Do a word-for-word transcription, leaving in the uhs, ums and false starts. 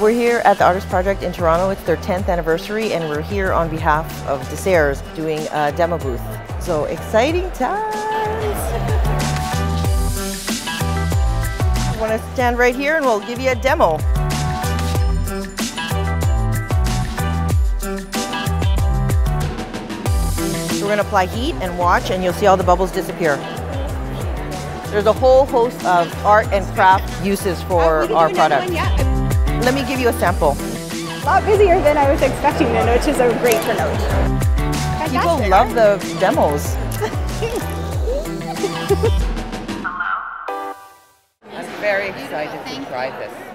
We're here at the Artist Project in Toronto. It's their tenth anniversary and we're here on behalf of DeSerres doing a demo booth. So exciting times! You want to stand right here and we'll give you a demo. So we're going to apply heat and watch and you'll see all the bubbles disappear. There's a whole host of art and craft uses for uh, our product. Let me give you a sample. A lot busier than I was expecting then, which is a great note. People love the demos. Hello. I'm very excited to try this.